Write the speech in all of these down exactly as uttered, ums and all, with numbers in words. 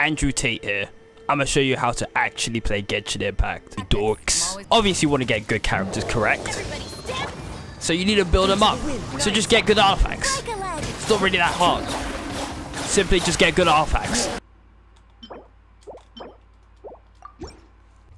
Andrew Tate here. I'm gonna show you how to actually play Genshin Impact. Dorks. Obviously you want to get good characters, correct? So you need to build them up. So just get good artifacts. It's not really that hard. Simply just get good artifacts.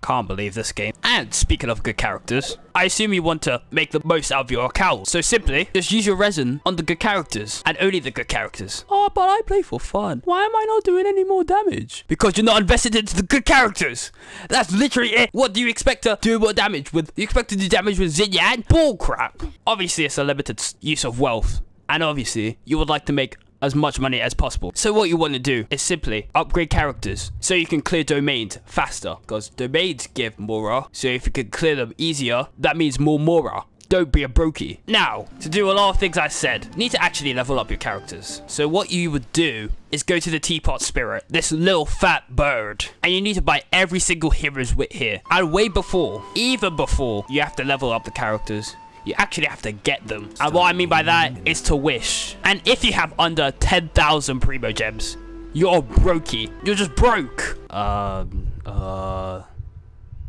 Can't believe this game. And speaking of good characters, I assume you want to make the most out of your account. So simply, just use your resin on the good characters and only the good characters. Oh, but I play for fun. Why am I not doing any more damage? Because you're not invested into the good characters. That's literally it. What do you expect to do more damage with? You expect to do damage with Zinyan? Bull crap. Obviously, it's a limited use of wealth. And obviously, you would like to make as much money as possible. So what you want to do is simply upgrade characters so you can clear domains faster, because domains give mora. So if you can clear them easier, that means more mora. Don't be a brokey. Now, to do a lot of things I said, you need to actually level up your characters. So what you would do is go to the teapot spirit, this little fat bird, and you need to buy every single hero's wit here. And way before, even before you have to level up the characters, you actually have to get them. And what I mean by that is to wish. And if you have under ten thousand primo gems, you're brokey. You're just broke. Um, uh,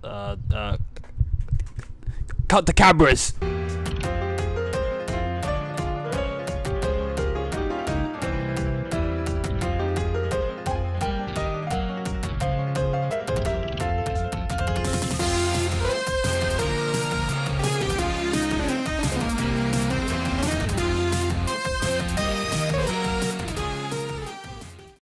uh, uh, cut the cameras.